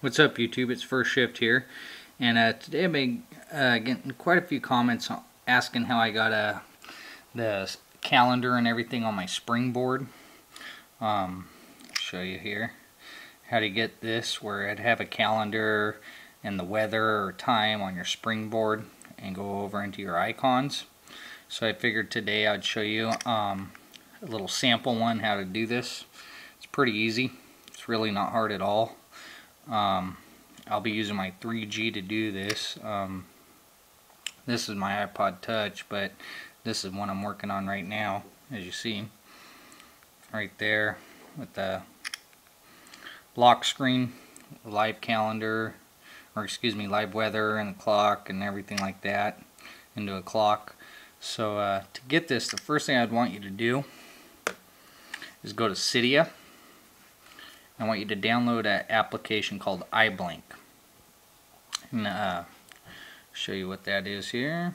What's up YouTube, it's First Shift here, and today I've been getting quite a few comments asking how I got the calendar and everything on my Springboard. Show you here how to get this where I'd have a calendar and the weather or time on your Springboard and go over into your icons. So I figured today I'd show you a little sample one how to do this. It's pretty easy, it's really not hard at all. I'll be using my 3G to do this. This is my iPod Touch, but this is one I'm working on right now, as you see right there with the lock screen, live calendar, or excuse me, live weather and clock and everything like that into a clock. So to get this, the first thing I'd want you to do is go to Cydia. I want you to download an application called iBlink. And show you what that is here.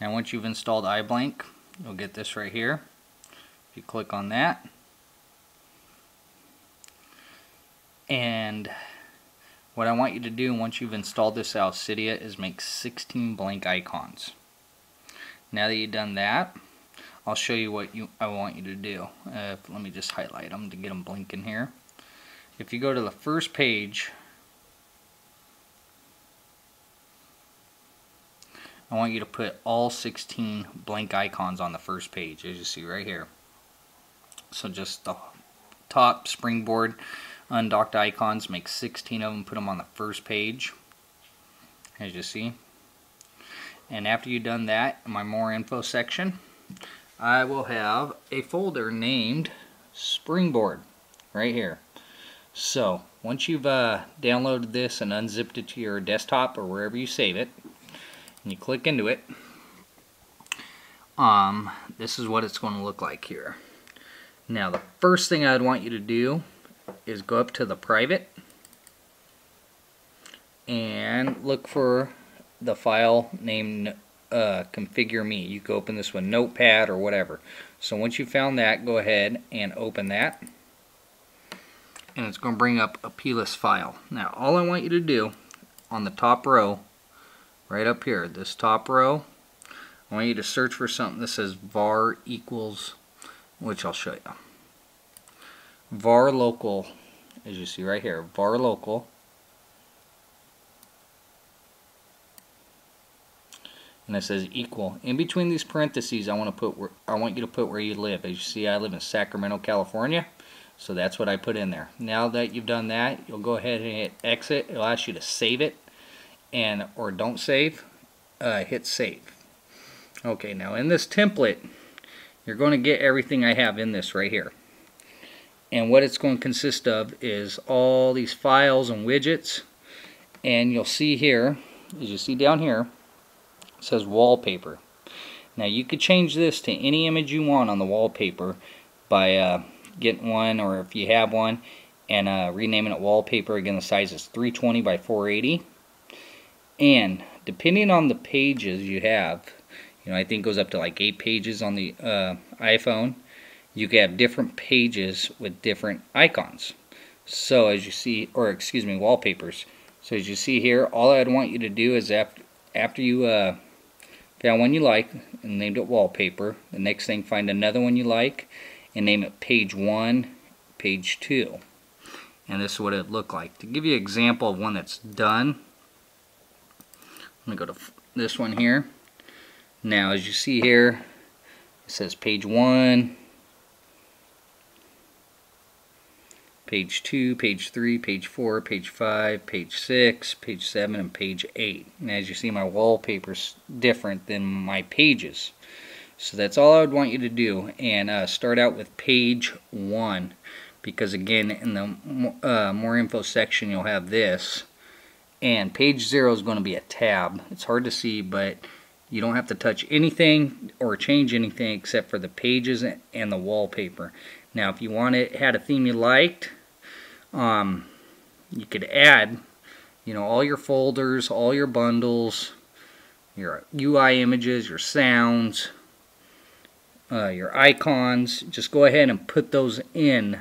Now once you've installed iBlank, you'll get this right here. If you click on that, and what I want you to do once you've installed this out of Cydia is make 16 blank icons. Now that you've done that, I'll show you what I want you to do. Let me just highlight them to get them blinking here. If you go to the first page, I want you to put all 16 blank icons on the first page, as you see right here. So just the top Springboard undocked icons, make 16 of them, put them on the first page, as you see. And after you've done that, in my more info section, I will have a folder named Springboard right here. So once you've downloaded this and unzipped it to your desktop or wherever you save it, and you click into it, this is what it's going to look like here. Now the first thing I'd want you to do is go up to the private and look for the file named Configure Me. You can open this with Notepad or whatever. So once you found that, go ahead and open that. And it's going to bring up a PLIST file. Now all I want you to do on the top row, right up here, this top row, I want you to search for something that says VAR equals, which I'll show you. VAR local, as you see right here, VAR local. And it says equal. In between these parentheses, I want you to put where you live. As you see, I live in Sacramento, California. So that's what I put in there. Now that you've done that, you'll go ahead and hit exit. It'll ask you to save it, and or don't save. Hit save. Okay, now in this template, you're going to get everything I have in this right here. And what it's going to consist of is all these files and widgets. And you'll see here, as you see down here, it says wallpaper. Now you could change this to any image you want on the wallpaper by getting one, or if you have one, and renaming it wallpaper. Again, the size is 320 by 480, and depending on the pages you have, you know, I think it goes up to like 8 pages on the iPhone. You could have different pages with different icons. So as you see, or excuse me, wallpapers. So as you see here, all I'd want you to do is after you found one you like and named it wallpaper, the next thing, find another one you like and name it page 1, page 2. And this is what it looked like. To give you an example of one that's done, let me go to this one here. Now as you see here, it says page 1, page 2, page 3, page 4, page 5, page 6, page 7, and page 8. And as you see, my wallpaper's different than my pages. So that's all I would want you to do, and start out with page 1, because again, in the more info section, you'll have this. And page 0 is going to be a tab. It's hard to see, but you don't have to touch anything or change anything except for the pages and the wallpaper. Now if you had a theme you liked, you could add, you know, all your folders, all your bundles, your UI images, your sounds, your icons. Just go ahead and put those in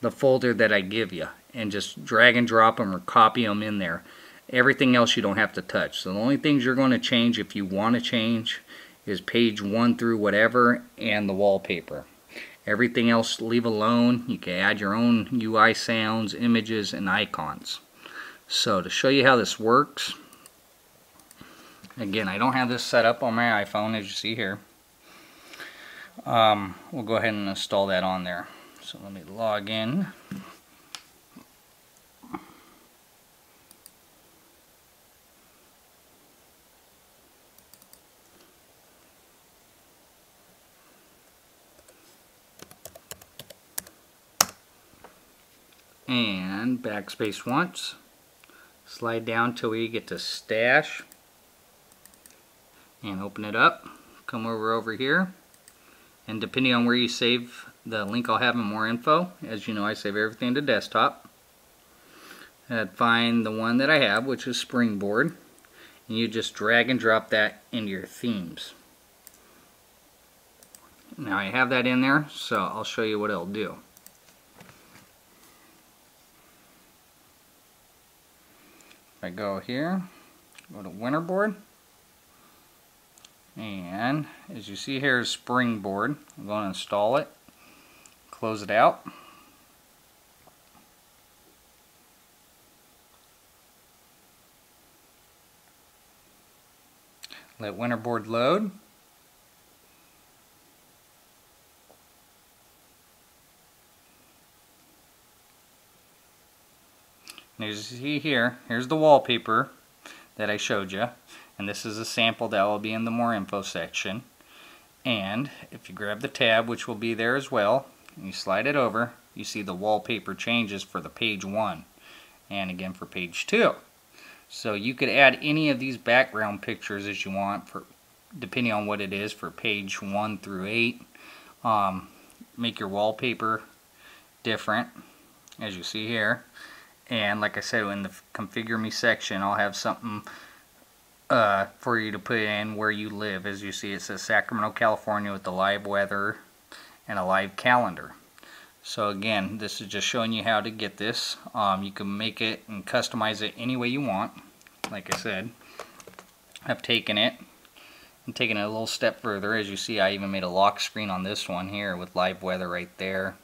the folder that I give you and just drag and drop them or copy them in there. Everything else you don't have to touch. So the only things you're going to change, if you want to change, is page 1 through whatever and the wallpaper. Everything else leave alone. You can add your own UI sounds, images, and icons. So to show you how this works, again, I don't have this set up on my iPhone, as you see here. We'll go ahead and install that on there. So let me log in. And backspace once. Slide down till we get to stash. And open it up. Come over here. And depending on where you save the link, I'll have more info. As you know, I save everything to desktop. And I'd find the one that I have, which is Springboard. And you just drag and drop that into your themes. Now I have that in there, so I'll show you what it'll do. If I go here, go to Winterboard. And as you see here is Springboard. I'm going to install it, close it out. Let Winterboard load. And as you see here, here's the wallpaper that I showed you. And this is a sample that will be in the more info section. And if you grab the tab, which will be there as well, and you slide it over, you see the wallpaper changes for the page 1 and again for page 2. So you could add any of these background pictures as you want, for depending on what it is, for page 1 through 8. Make your wallpaper different, as you see here. And like I said, in the configure me section, I'll have something for you to put in where you live. As you see, it says Sacramento, California, with the live weather and a live calendar. So again, this is just showing you how to get this. You can make it and customize it any way you want. Like I said, I've taken it and taken it a little step further. As you see, I even made a lock screen on this one here with live weather right there.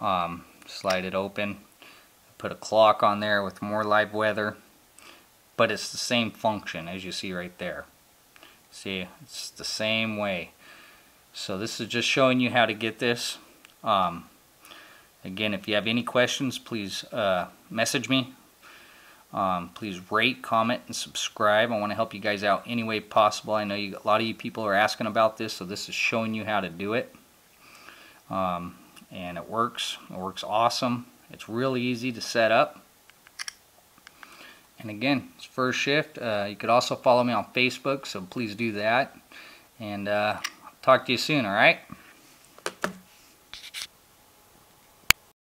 Slide it open, put a clock on there with more live weather. But it's the same function, as you see right there. See, it's the same way. So this is just showing you how to get this. Again, if you have any questions, please message me. Please rate, comment, and subscribe. I want to help you guys out any way possible. I know a lot of you people are asking about this, so this is showing you how to do it. And it works. It works awesome. It's really easy to set up. And again, it's First Shift. You could also follow me on Facebook, so please do that. And I'll talk to you soon, all right?